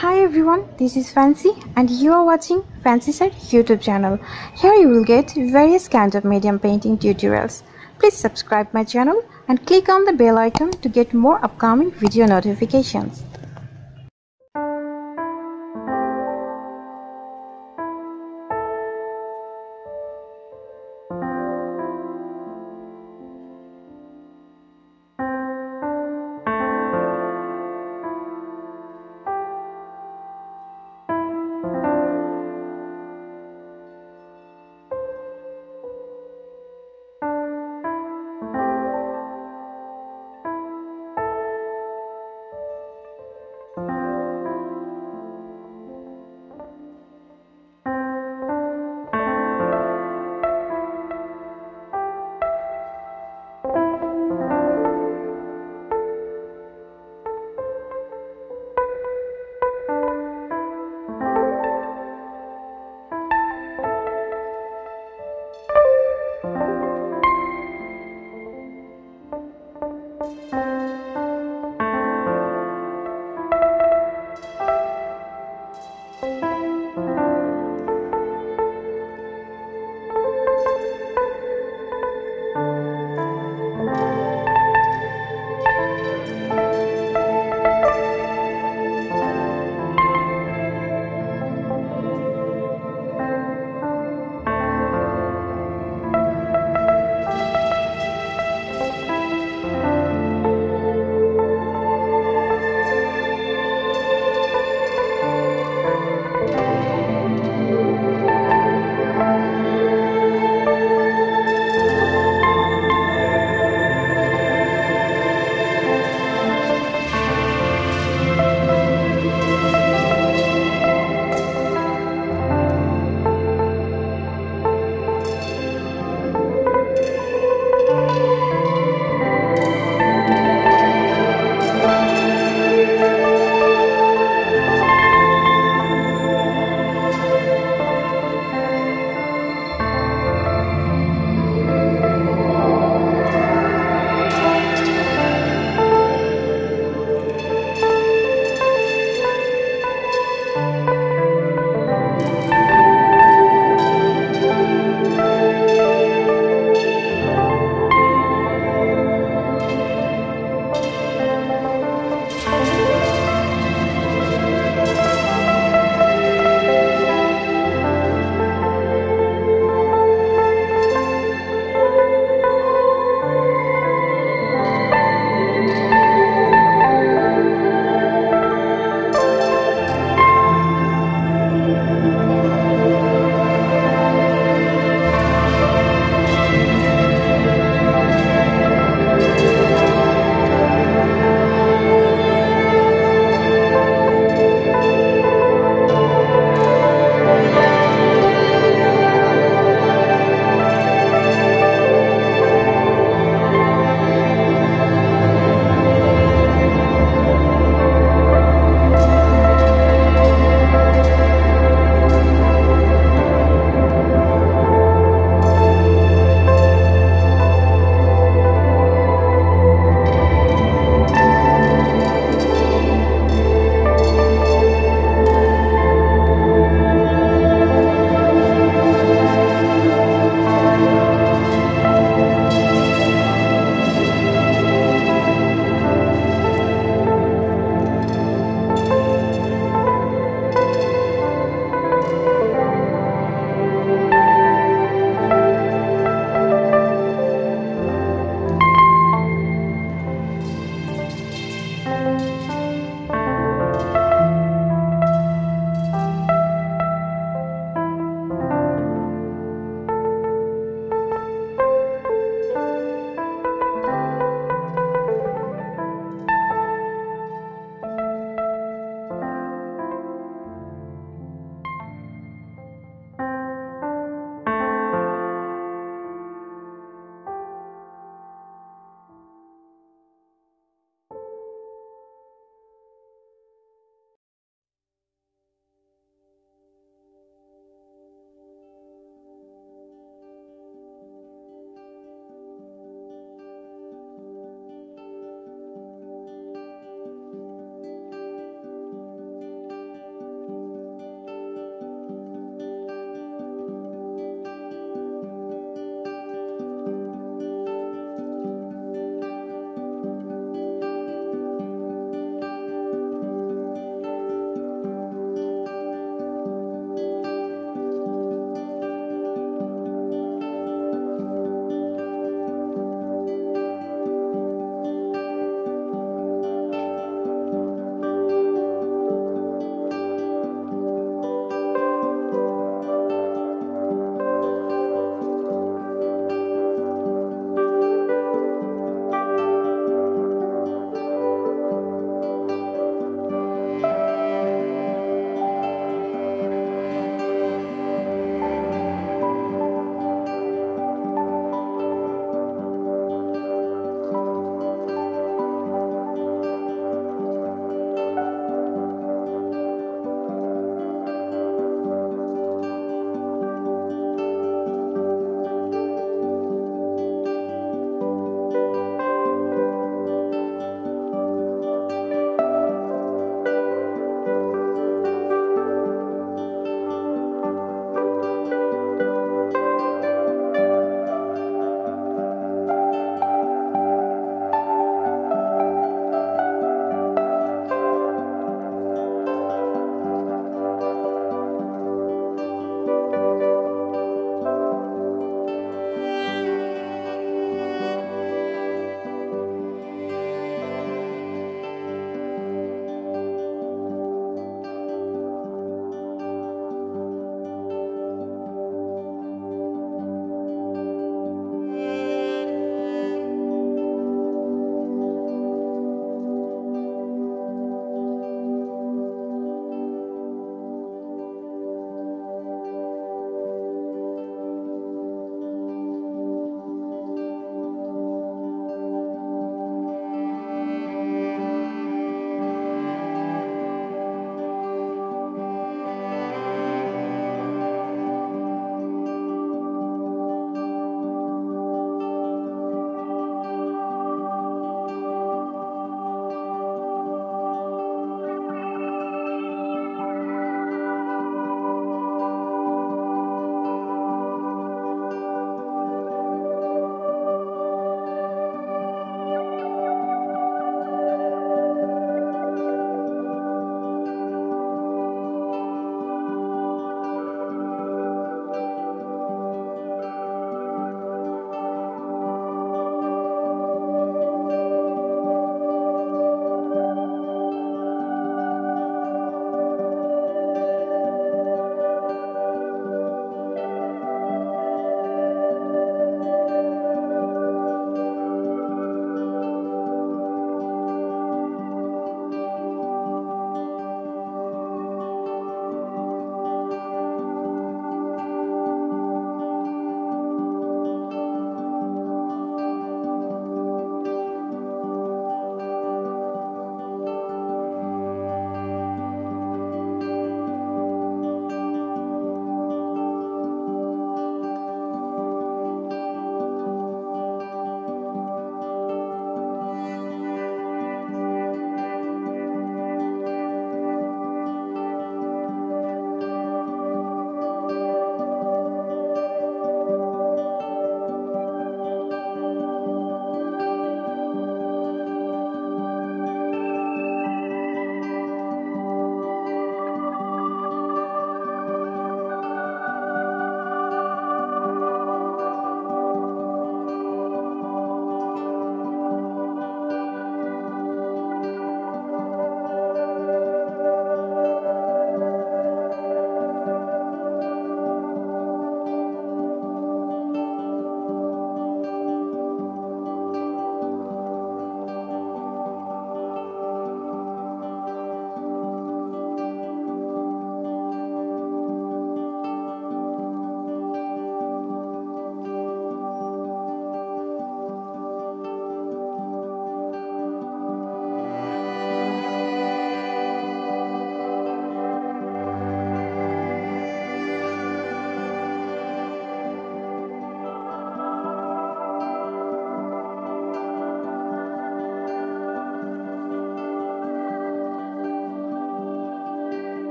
Hi everyone, this is Fancy and you are watching Fancy Side YouTube channel. Here you will get various kinds of medium painting tutorials. Please subscribe my channel and click on the bell icon to get more upcoming video notifications.